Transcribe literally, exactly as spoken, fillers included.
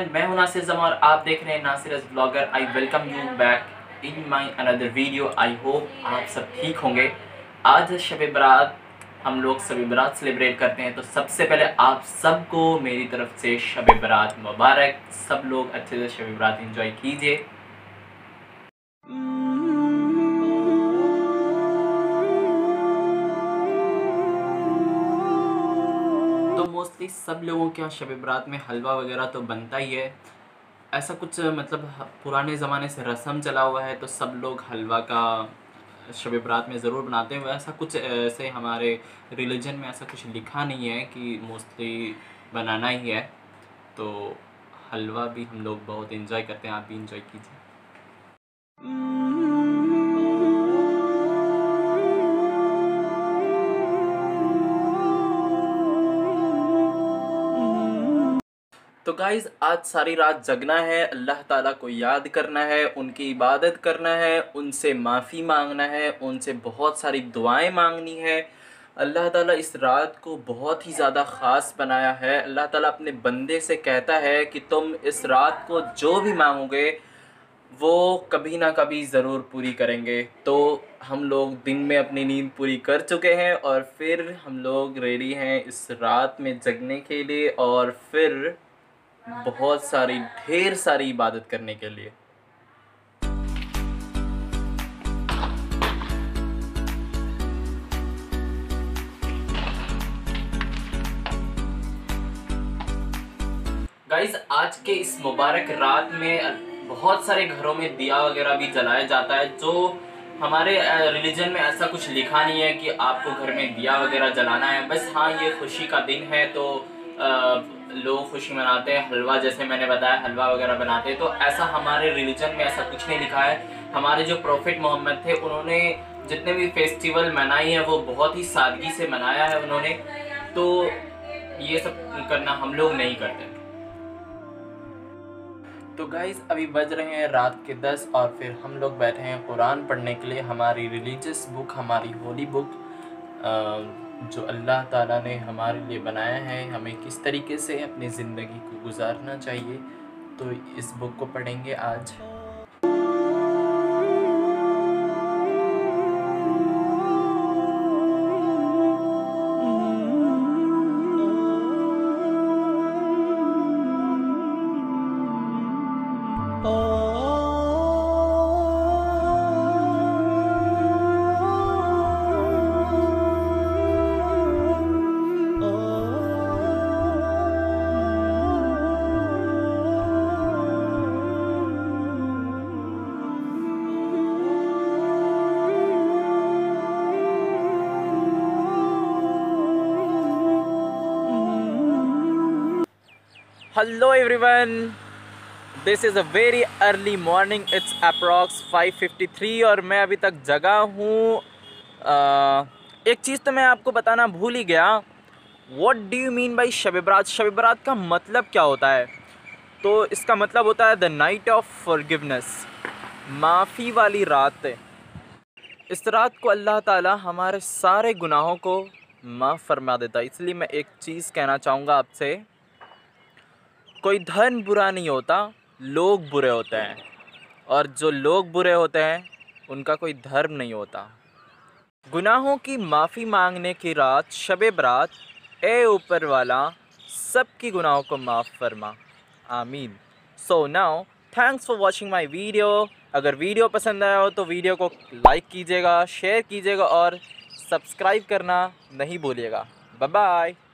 Everyone, मैं हूं नासिर जमर, आप देख रहे हैं Nasir's blogger. I welcome you back in my another video. I hope आप सब ठीक होंगे। आज शबे बरात, हम लोग शबे बरात सेलिब्रेट करते हैं, तो सबसे पहले आप सबको मेरी तरफ से शबे बरात मुबारक। सब लोग अच्छे से शबे बरात एंजॉय कीजिए। तो मोस्टली सब लोगों के यहाँ शबे बरात में हलवा वगैरह तो बनता ही है। ऐसा कुछ मतलब पुराने ज़माने से रस्म चला हुआ है, तो सब लोग हलवा का शबे बरात में ज़रूर बनाते हैं। ऐसा कुछ ऐसे हमारे रिलीजन में ऐसा कुछ लिखा नहीं है कि मोस्टली बनाना ही है, तो हलवा भी हम लोग बहुत एंजॉय करते हैं। आप भी एंजॉय कीजिए। तो गाइज़, आज सारी रात जगना है, अल्लाह ताला को याद करना है, उनकी इबादत करना है, उनसे माफ़ी मांगना है, उनसे बहुत सारी दुआएं मांगनी है। अल्लाह ताला इस रात को बहुत ही ज़्यादा ख़ास बनाया है। अल्लाह ताला अपने बंदे से कहता है कि तुम इस रात को जो भी मांगोगे वो कभी ना कभी ज़रूर पूरी करेंगे। तो हम लोग दिन में अपनी नींद पूरी कर चुके हैं और फिर हम लोग रेडी हैं इस रात में जगने के लिए और फिर बहुत सारी ढेर सारी इबादत करने के लिए। गाइज, आज के इस मुबारक रात में बहुत सारे घरों में दिया वगैरह भी जलाया जाता है। जो हमारे रिलीजन में ऐसा कुछ लिखा नहीं है कि आपको घर में दिया वगैरह जलाना है, बस हाँ ये खुशी का दिन है तो आ, लोग खुशी मनाते हैं। हलवा, जैसे मैंने बताया, हलवा वगैरह बनाते हैं। तो ऐसा हमारे रिलीजन में ऐसा कुछ नहीं लिखा है। हमारे जो प्रॉफिट मोहम्मद थे, उन्होंने जितने भी फेस्टिवल मनाए हैं वो बहुत ही सादगी से मनाया है उन्होंने। तो ये सब करना हम लोग नहीं करते। तो गाइज़, अभी बज रहे हैं रात के दस और फिर हम लोग बैठे हैं कुरान पढ़ने के लिए। हमारी रिलीजियस बुक, हमारी होली बुक आ, जो अल्लाह ताला ने हमारे लिए बनाया है, हमें किस तरीके से अपनी ज़िंदगी को गुजारना चाहिए, तो इस बुक को पढ़ेंगे आज। Hello everyone, this is a very early morning, it's approx five fifty-three और मैं अभी तक जगा हूँ। एक चीज़ तो मैं आपको बताना भूल ही गया, what do you mean by Shabe बरात? शबे बरात का मतलब क्या होता है? तो इसका मतलब होता है the night of forgiveness, माफ़ी वाली रात। इस रात को अल्लाह ताला हमारे सारे गुनाहों को माफ़ फरमा देता है। इसलिए मैं एक चीज़ कहना चाहूँगा आपसे, कोई धर्म बुरा नहीं होता, लोग बुरे होते हैं, और जो लोग बुरे होते हैं उनका कोई धर्म नहीं होता। गुनाहों की माफ़ी मांगने की रात शबे बरात, ए ऊपर वाला सबकी गुनाहों को माफ़ फरमा, आमीन। So now thanks for watching my video. अगर वीडियो पसंद आया हो तो वीडियो को लाइक कीजिएगा, शेयर कीजिएगा और सब्सक्राइब करना नहीं भूलिएगा। Bye bye.